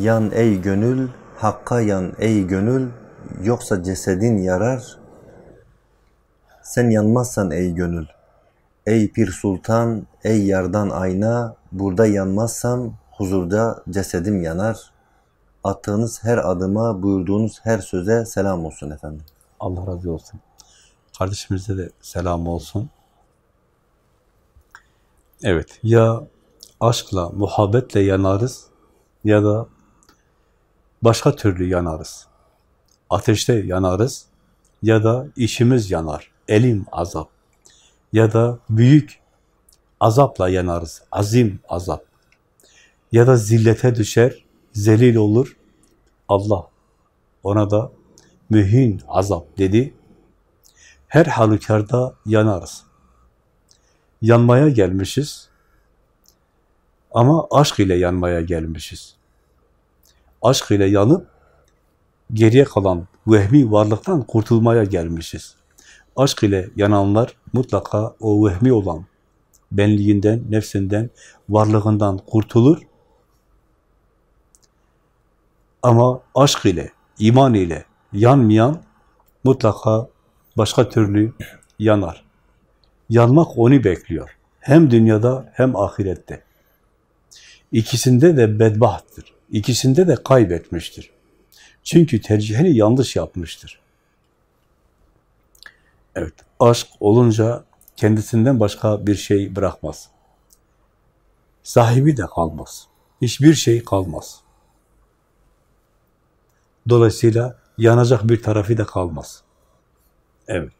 Yan ey gönül, Hakka yan ey gönül, yoksa cesedin yarar. Sen yanmazsan ey gönül, ey Pir Sultan, ey yardan ayna, burada yanmazsam huzurda cesedim yanar. Attığınız her adıma, buyurduğunuz her söze selam olsun efendim. Allah razı olsun. Kardeşimize de selam olsun. Evet, ya aşkla, muhabbetle yanarız ya da başka türlü yanarız. Ateşte yanarız ya da işimiz yanar, elim azap. Ya da büyük azapla yanarız, azim azap. Ya da zillete düşer, zelil olur. Allah ona da mühin azap dedi. Her halükarda yanarız. Yanmaya gelmişiz ama aşk ile yanmaya gelmişiz. Aşk ile yanıp geriye kalan vehmi varlıktan kurtulmaya gelmişiz. Aşk ile yananlar mutlaka o vehmi olan benliğinden, nefsinden, varlığından kurtulur. Ama aşk ile, iman ile yanmayan mutlaka başka türlü yanar. Yanmak onu bekliyor. Hem dünyada hem ahirette. İkisinde de bedbahttır. İkisinde de kaybetmiştir. Çünkü tercihini yanlış yapmıştır. Evet, aşk olunca kendisinden başka bir şey bırakmaz. Sahibi de kalmaz. Hiçbir şey kalmaz. Dolayısıyla yanacak bir tarafı da kalmaz. Evet.